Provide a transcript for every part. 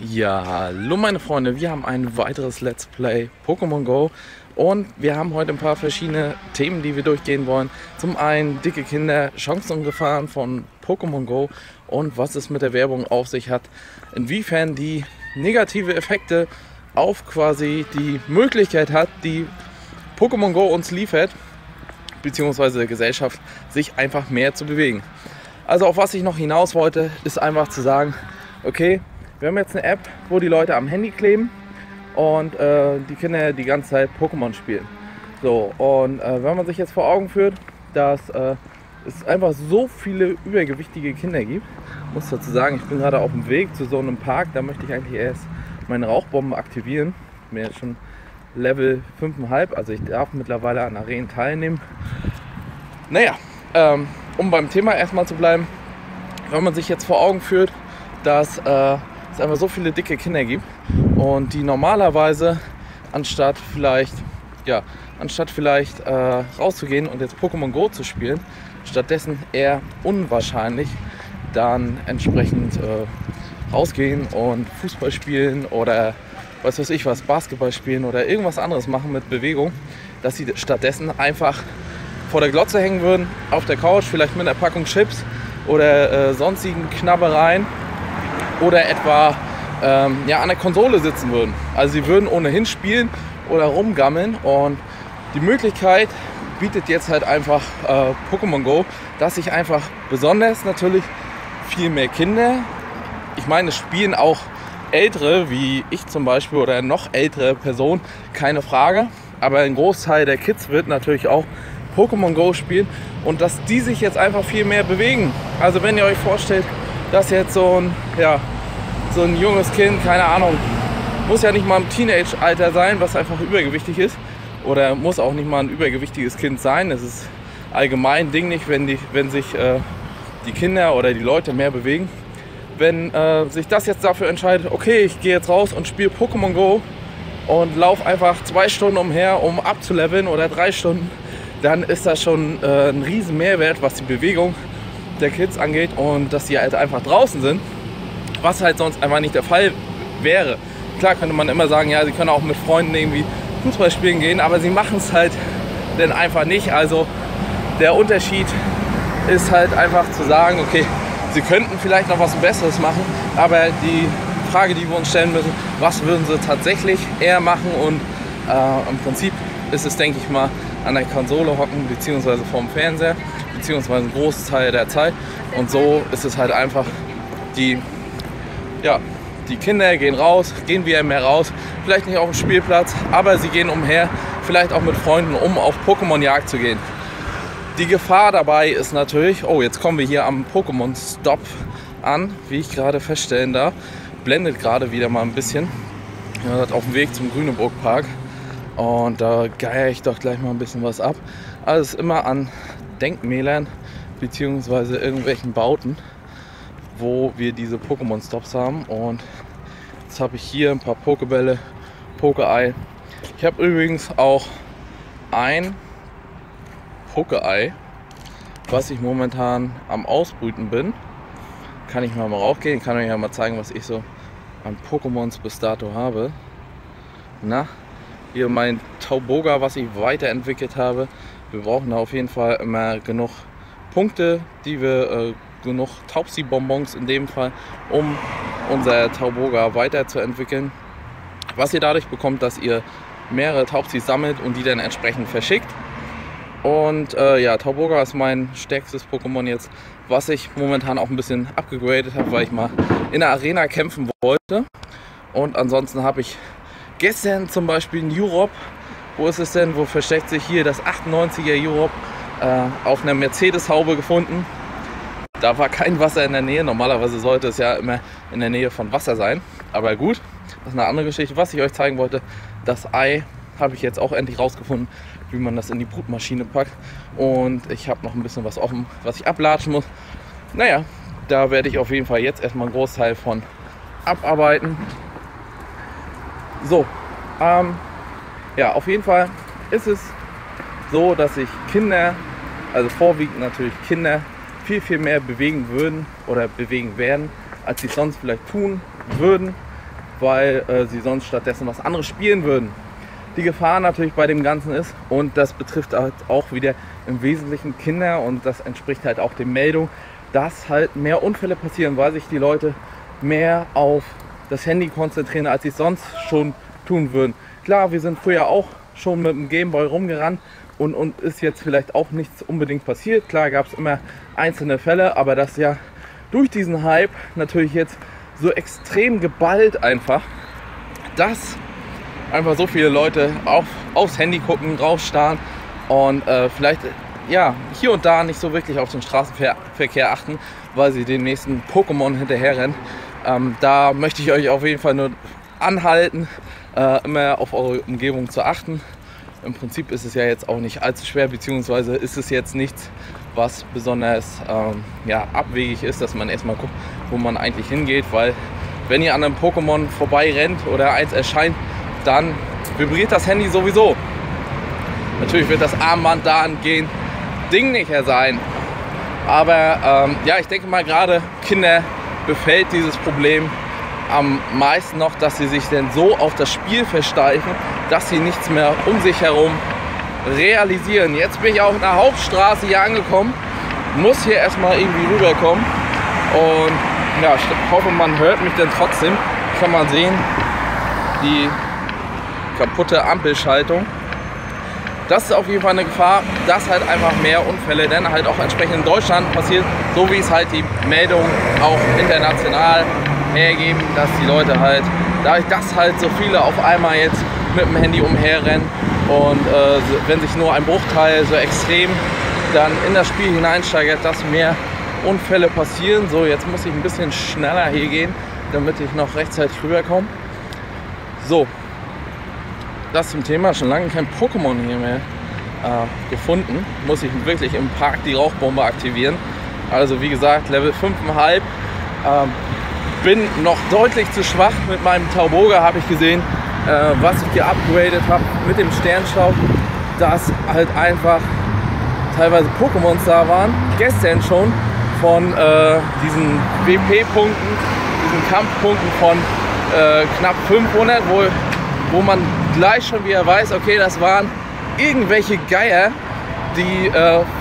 Ja, hallo meine Freunde, wir haben ein weiteres Let's Play Pokémon GO und wir haben heute ein paar verschiedene Themen, die wir durchgehen wollen. Zum einen dicke Kinder, Chancen und Gefahren von Pokémon GO und was es mit der Werbung auf sich hat, inwiefern die negative Effekte auf quasi die Möglichkeit hat, die Pokémon GO uns liefert, beziehungsweise der Gesellschaft, sich einfach mehr zu bewegen. Also auf was ich noch hinaus wollte, ist einfach zu sagen, okay, wir haben jetzt eine App, wo die Leute am Handy kleben und die Kinder die ganze Zeit Pokémon spielen. So, und wenn man sich jetzt vor Augen führt, dass es einfach so viele übergewichtige Kinder gibt, muss dazu sagen, ich bin gerade auf dem Weg zu so einem Park, da möchte ich eigentlich erst meine Rauchbomben aktivieren. Ich bin jetzt schon Level 5,5, also ich darf mittlerweile an Arenen teilnehmen. Naja, um beim Thema erstmal zu bleiben, wenn man sich jetzt vor Augen führt, dass es einfach so viele dicke Kinder gibt und die normalerweise anstatt vielleicht rauszugehen und jetzt Pokémon Go zu spielen, stattdessen eher unwahrscheinlich dann entsprechend rausgehen und Fußball spielen oder was weiß ich was, Basketball spielen oder irgendwas anderes machen mit Bewegung, dass sie stattdessen einfach vor der Glotze hängen würden, auf der Couch, vielleicht mit einer Packung Chips oder sonstigen Knabbereien. Oder etwa ja, an der Konsole sitzen würden. Also sie würden ohnehin spielen oder rumgammeln. Und die Möglichkeit bietet jetzt halt einfach Pokémon GO, dass sich einfach besonders natürlich viel mehr Kinder, ich meine, es spielen auch Ältere, wie ich zum Beispiel, oder noch ältere Personen, keine Frage. Aber ein Großteil der Kids wird natürlich auch Pokémon GO spielen. Und dass die sich jetzt einfach viel mehr bewegen. Also wenn ihr euch vorstellt, dass jetzt so ein junges Kind, keine Ahnung, muss ja nicht mal im Teenage-Alter sein, was einfach übergewichtig ist, oder muss auch nicht mal ein übergewichtiges Kind sein. Es ist allgemein Ding nicht, wenn sich die Kinder oder die Leute mehr bewegen. Wenn sich das jetzt dafür entscheidet, okay, ich gehe jetzt raus und spiele Pokémon GO und laufe einfach 2 Stunden umher, um abzuleveln, oder 3 Stunden, dann ist das schon ein riesen Mehrwert, was die Bewegung der Kids angeht und dass sie halt einfach draußen sind, was halt sonst einfach nicht der Fall wäre. Klar könnte man immer sagen, ja, sie können auch mit Freunden irgendwie Fußball spielen gehen, aber sie machen es halt dann einfach nicht. Also der Unterschied ist halt einfach zu sagen, okay, sie könnten vielleicht noch was Besseres machen, aber die Frage, die wir uns stellen müssen, was würden sie tatsächlich eher machen? Und im Prinzip ist es, denke ich mal, an der Konsole hocken, beziehungsweise vorm Fernseher, beziehungsweise ein Großteil der Zeit. Und so ist es halt einfach, die Kinder gehen raus, gehen wieder mehr raus, vielleicht nicht auf den Spielplatz, aber sie gehen umher, vielleicht auch mit Freunden, um auf Pokémon-Jagd zu gehen. Die Gefahr dabei ist natürlich, oh, jetzt kommen wir hier am Pokémon-Stop an, wie ich gerade feststellen darf, blendet gerade wieder mal ein bisschen, auf dem Weg zum Grüneburg-Park. Und da geier ich doch gleich mal ein bisschen was ab. Also es ist immer an Denkmälern bzw. irgendwelchen Bauten, wo wir diese Pokémon-Stops haben. Und jetzt habe ich hier ein paar Pokebälle, Poke-Ei. Ich habe übrigens auch ein Poke-Ei, was ich momentan am Ausbrüten bin. Kann ich mal raufgehen, kann euch ja mal zeigen, was ich so an Pokémons bis dato habe. Na? Hier mein Tauboga, was ich weiterentwickelt habe. Wir brauchen da auf jeden Fall immer genug Punkte, die wir genug Taubsi-Bonbons in dem Fall, um unser Tauboga weiterzuentwickeln. Was ihr dadurch bekommt, dass ihr mehrere Taubsis sammelt und die dann entsprechend verschickt. Und ja, Tauboga ist mein stärkstes Pokémon jetzt, was ich momentan auch ein bisschen abgegradet habe, weil ich mal in der Arena kämpfen wollte. Und ansonsten habe ich gestern zum Beispiel in Europe, wo ist es denn, wo versteckt sich hier das 98er Europe, auf einer Mercedes-Haube gefunden. Da war kein Wasser in der Nähe, normalerweise sollte es ja immer in der Nähe von Wasser sein. Aber gut, das ist eine andere Geschichte. Was ich euch zeigen wollte, das Ei habe ich jetzt auch endlich rausgefunden, wie man das in die Brutmaschine packt. Und ich habe noch ein bisschen was offen, was ich ablatschen muss. Naja, da werde ich auf jeden Fall jetzt erstmal einen Großteil von abarbeiten. So, ja, auf jeden Fall ist es so, dass sich Kinder, also vorwiegend natürlich Kinder, viel, viel mehr bewegen würden oder bewegen werden, als sie sonst vielleicht tun würden, weil sie sonst stattdessen was anderes spielen würden. Die Gefahr natürlich bei dem Ganzen ist, und das betrifft halt auch wieder im Wesentlichen Kinder, und das entspricht halt auch den Meldungen, dass halt mehr Unfälle passieren, weil sich die Leute mehr auf das Handy konzentrieren, als sie es sonst schon tun würden. Klar, wir sind früher auch schon mit dem Gameboy rumgerannt und ist jetzt vielleicht auch nichts unbedingt passiert. Klar gab es immer einzelne Fälle, aber das ja durch diesen Hype natürlich jetzt so extrem geballt einfach, dass einfach so viele Leute aufs Handy gucken, draufstarren und vielleicht ja hier und da nicht so wirklich auf den Straßenverkehr achten, weil sie den nächsten Pokémon hinterherrennen. Da möchte ich euch auf jeden Fall nur anhalten, immer auf eure Umgebung zu achten. Im Prinzip ist es ja jetzt auch nicht allzu schwer, beziehungsweise ist es jetzt nichts, was besonders ja, abwegig ist, dass man erstmal guckt, wo man eigentlich hingeht, weil wenn ihr an einem Pokémon vorbei rennt oder eins erscheint, dann vibriert das Handy sowieso. Natürlich wird das Armband da angehen, Ding nicht mehr sein. Aber ja, ich denke mal, gerade Kinder befällt dieses Problem am meisten noch, dass sie sich denn so auf das Spiel versteifen, dass sie nichts mehr um sich herum realisieren. Jetzt bin ich auf einer Hauptstraße hier angekommen, muss hier erstmal irgendwie rüberkommen und ja, ich hoffe, man hört mich denn trotzdem. Kann man sehen, die kaputte Ampelschaltung. Das ist auf jeden Fall eine Gefahr, dass halt einfach mehr Unfälle dann halt auch entsprechend in Deutschland passiert, so wie es halt die Meldungen auch international hergeben, dass die Leute halt, dadurch, dass halt so viele auf einmal jetzt mit dem Handy umherrennen und wenn sich nur ein Bruchteil so extrem dann in das Spiel hineinsteigert, dass mehr Unfälle passieren. So, jetzt muss ich ein bisschen schneller hier gehen, damit ich noch rechtzeitig rüberkomme. So. Das zum Thema, schon lange kein Pokémon hier mehr gefunden. Muss ich wirklich im Park die Rauchbombe aktivieren. Also wie gesagt, Level 5,5. Bin noch deutlich zu schwach mit meinem Tauboga, habe ich gesehen, was ich geupgradet habe mit dem Sternstaub, dass halt einfach teilweise Pokémons da waren. Gestern schon von diesen WP-Punkten, diesen Kampfpunkten von knapp 500, wo man gleich schon wieder weiß, okay, das waren irgendwelche Geier, die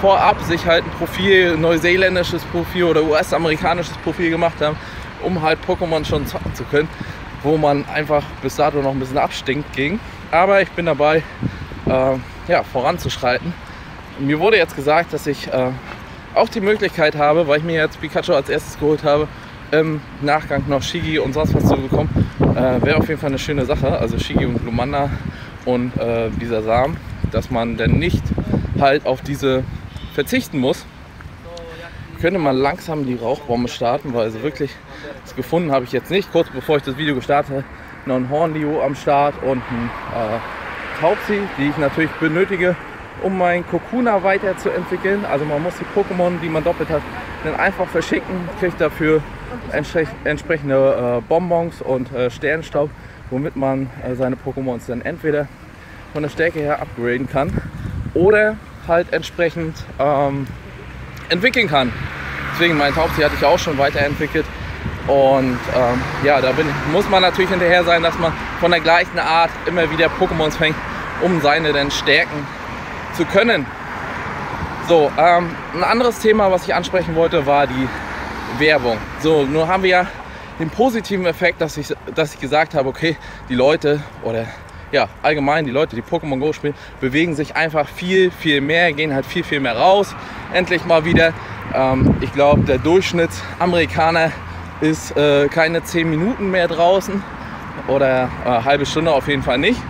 vorab sich halt ein Profil, neuseeländisches Profil oder US-amerikanisches Profil gemacht haben, um halt Pokémon schon zocken zu können, wo man einfach bis dato noch ein bisschen abstinkt ging. Aber ich bin dabei, ja, voranzuschreiten. Mir wurde jetzt gesagt, dass ich auch die Möglichkeit habe, weil ich mir jetzt Pikachu als erstes geholt habe, im Nachgang noch Shigi und sonst was zu bekommen. Wäre auf jeden Fall eine schöne Sache, also Shigi und Glumanda und dieser Samen, dass man dann nicht halt auf diese verzichten muss. Könnte man langsam die Rauchbombe starten, weil also wirklich, das gefunden habe ich jetzt nicht. Kurz bevor ich das Video gestartet habe, noch ein Hornlio am Start und ein Taubsi, die ich natürlich benötige, um mein Kokuna weiterzuentwickeln. Also man muss die Pokémon, die man doppelt hat, dann einfach verschicken, kriegt dafür entsprechende Bonbons und Sternstaub, womit man seine Pokémons dann entweder von der Stärke her upgraden kann oder halt entsprechend entwickeln kann. Deswegen, mein Taubsi hatte ich auch schon weiterentwickelt und ja, da muss man natürlich hinterher sein, dass man von der gleichen Art immer wieder Pokémons fängt, um seine dann stärken zu können. So, ein anderes Thema, was ich ansprechen wollte, war die Werbung. So, nur haben wir ja den positiven Effekt, dass ich gesagt habe, okay, die Leute oder ja, allgemein die Leute, die Pokémon Go spielen, bewegen sich einfach viel, viel mehr, gehen halt viel, viel mehr raus. Endlich mal wieder. Ich glaube, der Durchschnittsamerikaner ist keine 10 Minuten mehr draußen oder eine halbe Stunde auf jeden Fall nicht.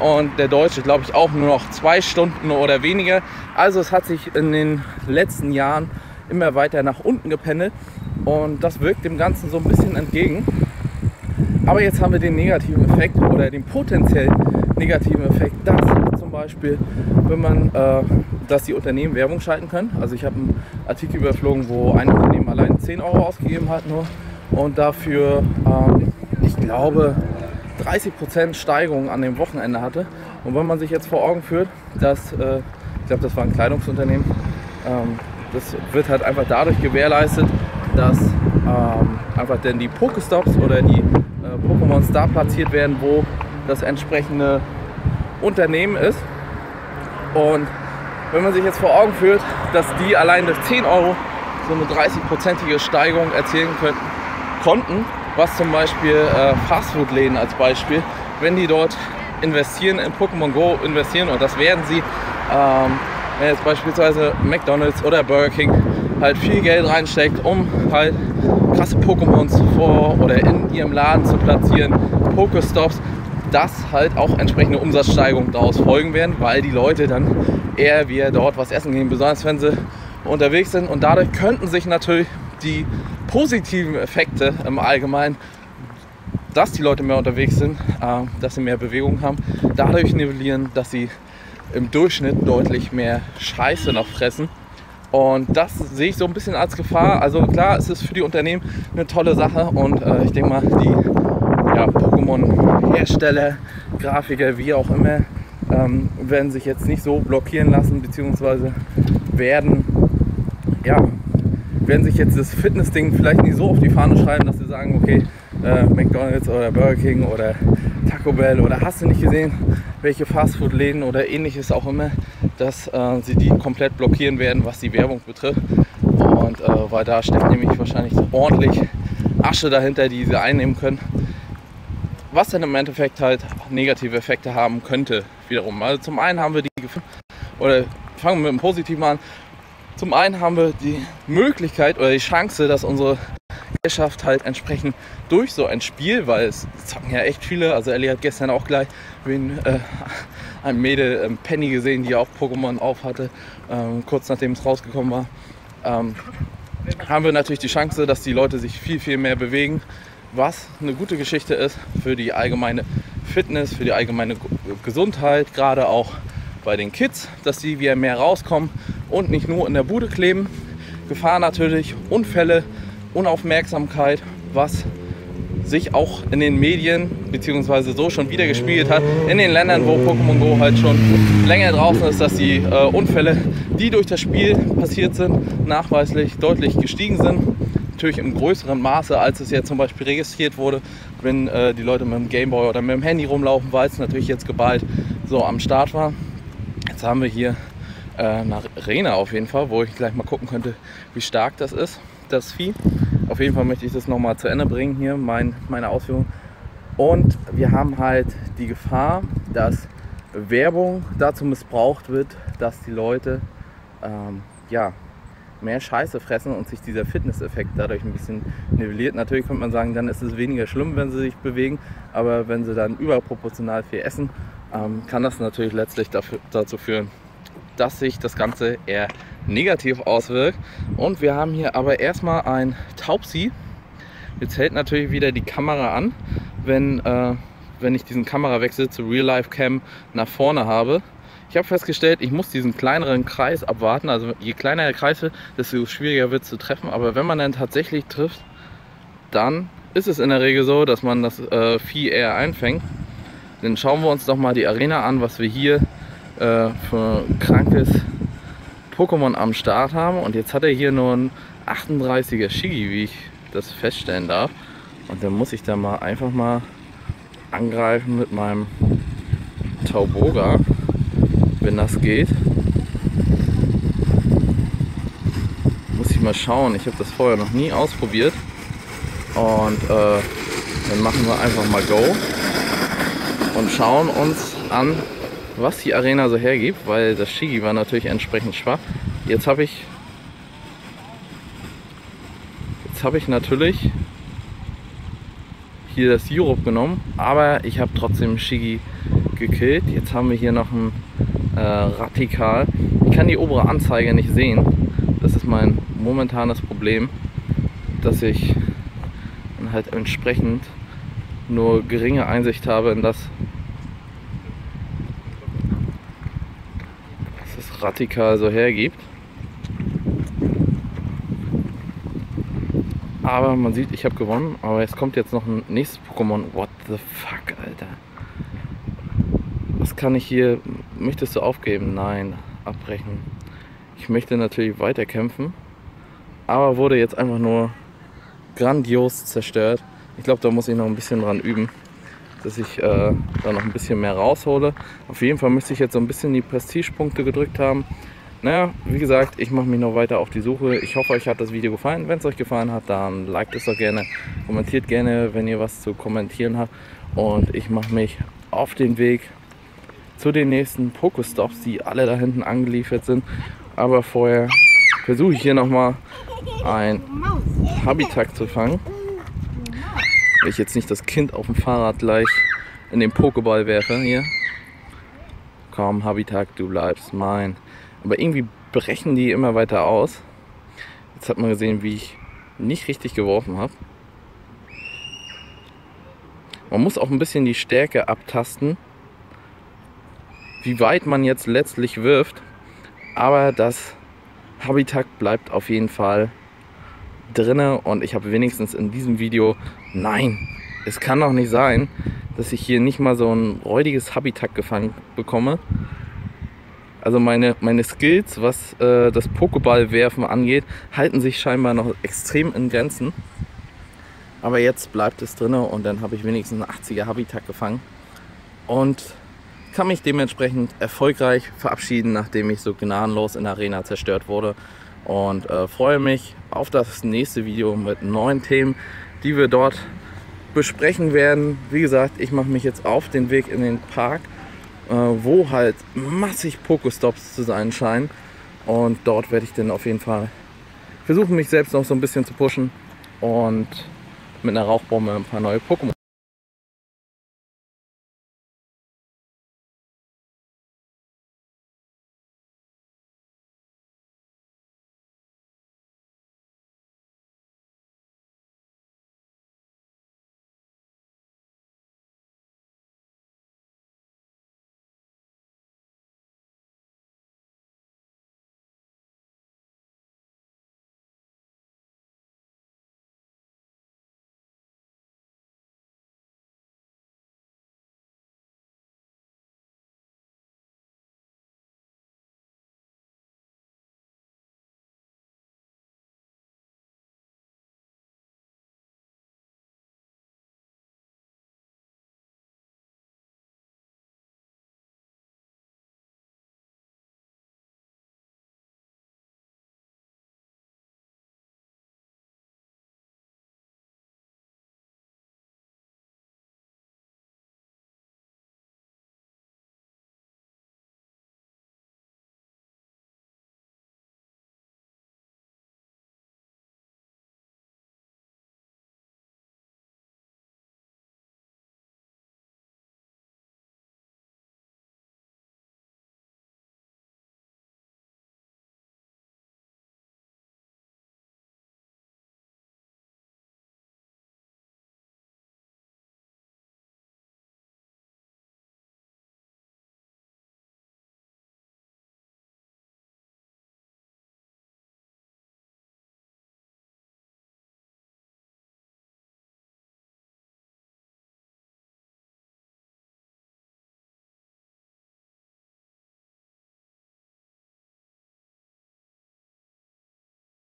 Und der Deutsche, glaube ich, auch nur noch 2 Stunden oder weniger. Also es hat sich in den letzten Jahren immer weiter nach unten gependelt und das wirkt dem Ganzen so ein bisschen entgegen. Aber jetzt haben wir den negativen Effekt oder den potenziell negativen Effekt, dass zum Beispiel, wenn man, dass die Unternehmen Werbung schalten können. Also ich habe einen Artikel überflogen, wo ein Unternehmen allein 10 Euro ausgegeben hat nur und dafür, ich glaube, 30% Steigerung an dem Wochenende hatte. Und wenn man sich jetzt vor Augen führt, dass, ich glaube, das war ein Kleidungsunternehmen, das wird halt einfach dadurch gewährleistet, dass einfach denn die Pokestops oder die Pokémons da platziert werden, wo das entsprechende Unternehmen ist. Und wenn man sich jetzt vor Augen führt, dass die allein durch 10 Euro so eine 30-prozentige Steigerung erzielen konnten, was zum Beispiel Fastfood-Läden als Beispiel, wenn die dort investieren, in Pokémon GO investieren, und das werden sie, wenn jetzt beispielsweise McDonald's oder Burger King halt viel Geld reinsteckt, um halt krasse Pokémons vor oder in ihrem Laden zu platzieren, Pokestops, dass halt auch entsprechende Umsatzsteigerungen daraus folgen werden, weil die Leute dann eher wieder dort was essen gehen, besonders wenn sie unterwegs sind, und dadurch könnten sich natürlich die positiven Effekte im Allgemeinen, dass die Leute mehr unterwegs sind, dass sie mehr Bewegung haben, dadurch nivellieren, dass sie im Durchschnitt deutlich mehr Scheiße noch fressen. Und das sehe ich so ein bisschen als Gefahr. Also klar, es ist für die Unternehmen eine tolle Sache, und ich denke mal, die Pokémon-Hersteller, Grafiker, wie auch immer, werden sich jetzt nicht so blockieren lassen, beziehungsweise werden sich jetzt das Fitness-Ding vielleicht nicht so auf die Fahne schreiben, dass sie sagen, okay, McDonald's oder Burger King oder Taco Bell oder hast du nicht gesehen, welche Fastfood-Läden oder ähnliches auch immer, dass sie die komplett blockieren werden, was die Werbung betrifft. Und weil da steckt nämlich wahrscheinlich ordentlich Asche dahinter, die sie einnehmen können, was dann im Endeffekt halt negative Effekte haben könnte wiederum. Also zum einen haben wir die Gefahr, oder fangen wir mit dem Positiven an, zum einen haben wir die Möglichkeit oder die Chance, dass unsere Gesellschaft halt entsprechend durch so ein Spiel, weil es zocken ja echt viele, also Ellie hat gestern auch gleich ein Mädel Penny gesehen, die auch Pokémon auf hatte, kurz nachdem es rausgekommen war, haben wir natürlich die Chance, dass die Leute sich viel, viel mehr bewegen, was eine gute Geschichte ist für die allgemeine Fitness, für die allgemeine Gesundheit, gerade auch bei den Kids, dass sie wieder mehr rauskommen und nicht nur in der Bude kleben. Gefahr natürlich, Unfälle, Unaufmerksamkeit, was sich auch in den Medien bzw. so schon wieder gespiegelt hat, in den Ländern, wo Pokémon GO halt schon länger draußen ist, dass die Unfälle, die durch das Spiel passiert sind, nachweislich deutlich gestiegen sind. Natürlich im größeren Maße, als es jetzt zum Beispiel registriert wurde, wenn die Leute mit dem Gameboy oder mit dem Handy rumlaufen, weil es natürlich jetzt geballt so am Start war. Jetzt haben wir hier eine Arena auf jeden Fall, wo ich gleich mal gucken könnte, wie stark das ist, das Vieh. Auf jeden Fall möchte ich das nochmal zu Ende bringen hier, meine Ausführung. Und wir haben halt die Gefahr, dass Werbung dazu missbraucht wird, dass die Leute mehr Scheiße fressen und sich dieser Fitness-Effekt dadurch ein bisschen nivelliert. Natürlich könnte man sagen, dann ist es weniger schlimm, wenn sie sich bewegen, aber wenn sie dann überproportional viel essen, kann das natürlich letztlich dazu führen, dass sich das Ganze eher negativ auswirkt. Und wir haben hier aber erstmal ein Taubsi. Jetzt hält natürlich wieder die Kamera an, wenn ich diesen Kamerawechsel zu Real-Life-Cam nach vorne habe. Ich habe festgestellt, ich muss diesen kleineren Kreis abwarten, also je kleiner der Kreis wird, desto schwieriger wird es zu treffen, aber wenn man dann tatsächlich trifft, dann ist es in der Regel so, dass man das Vieh eher einfängt. Dann schauen wir uns doch mal die Arena an, was wir hier für ein krankes Pokémon am Start haben, und jetzt hat er hier nur ein 38er Shigi, wie ich das feststellen darf, und dann muss ich da mal einfach mal angreifen mit meinem Tauboga, wenn das geht. Muss ich mal schauen, ich habe das vorher noch nie ausprobiert, und dann machen wir einfach mal Go und schauen uns an, was die Arena so hergibt, weil das Shigi war natürlich entsprechend schwach. Jetzt habe ich natürlich hier das Jurup genommen, aber ich habe trotzdem Shigi gekillt. Jetzt haben wir hier noch ein Radikal. Ich kann die obere Anzeige nicht sehen. Das ist mein momentanes Problem, dass ich halt entsprechend nur geringe Einsicht habe in das. Das Radikal so hergibt. Aber man sieht, ich habe gewonnen. Aber es kommt jetzt noch ein nächstes Pokémon. What the fuck, Alter. Was kann ich hier? Möchtest du aufgeben? Nein, abbrechen. Ich möchte natürlich weiterkämpfen, aber wurde jetzt einfach nur grandios zerstört Ich glaube, da muss ich noch ein bisschen dran üben, dass ich da noch ein bisschen mehr raushole. Auf jeden Fall müsste ich jetzt so ein bisschen die Prestigepunkte gedrückt haben. Naja, wie gesagt, ich mache mich noch weiter auf die Suche. Ich hoffe, euch hat das Video gefallen. Wenn es euch gefallen hat, dann liked es doch gerne. Kommentiert gerne, wenn ihr was zu kommentieren habt. Und ich mache mich auf den Weg zu den nächsten Pokestops, die alle da hinten angeliefert sind. Aber vorher versuche ich hier nochmal ein Habitat zu fangen. Wenn ich jetzt nicht das Kind auf dem Fahrrad gleich in den Pokéball werfe hier. Komm, Habitat, du bleibst mein. Aber irgendwie brechen die immer weiter aus. Jetzt hat man gesehen, wie ich nicht richtig geworfen habe. Man muss auch ein bisschen die Stärke abtasten, wie weit man jetzt letztlich wirft. Aber das Habitat bleibt auf jeden Fall drinne und ich habe wenigstens in diesem Video, nein, es kann doch nicht sein, dass ich hier nicht mal so ein räudiges Habitat gefangen bekomme. Also meine Skills, was das Pokéballwerfen angeht, halten sich scheinbar noch extrem in Grenzen. Aber jetzt bleibt es drin und dann habe ich wenigstens einen 80er Habitat gefangen. Und kann mich dementsprechend erfolgreich verabschieden, nachdem ich so gnadenlos in der Arena zerstört wurde. Und freue mich auf das nächste Video mit neuen Themen, die wir dort besprechen werden. Wie gesagt, ich mache mich jetzt auf den Weg in den Park, wo halt massig Pokestops zu sein scheinen. Und dort werde ich dann auf jeden Fall versuchen, mich selbst noch so ein bisschen zu pushen und mit einer Rauchbombe ein paar neue Pokémon.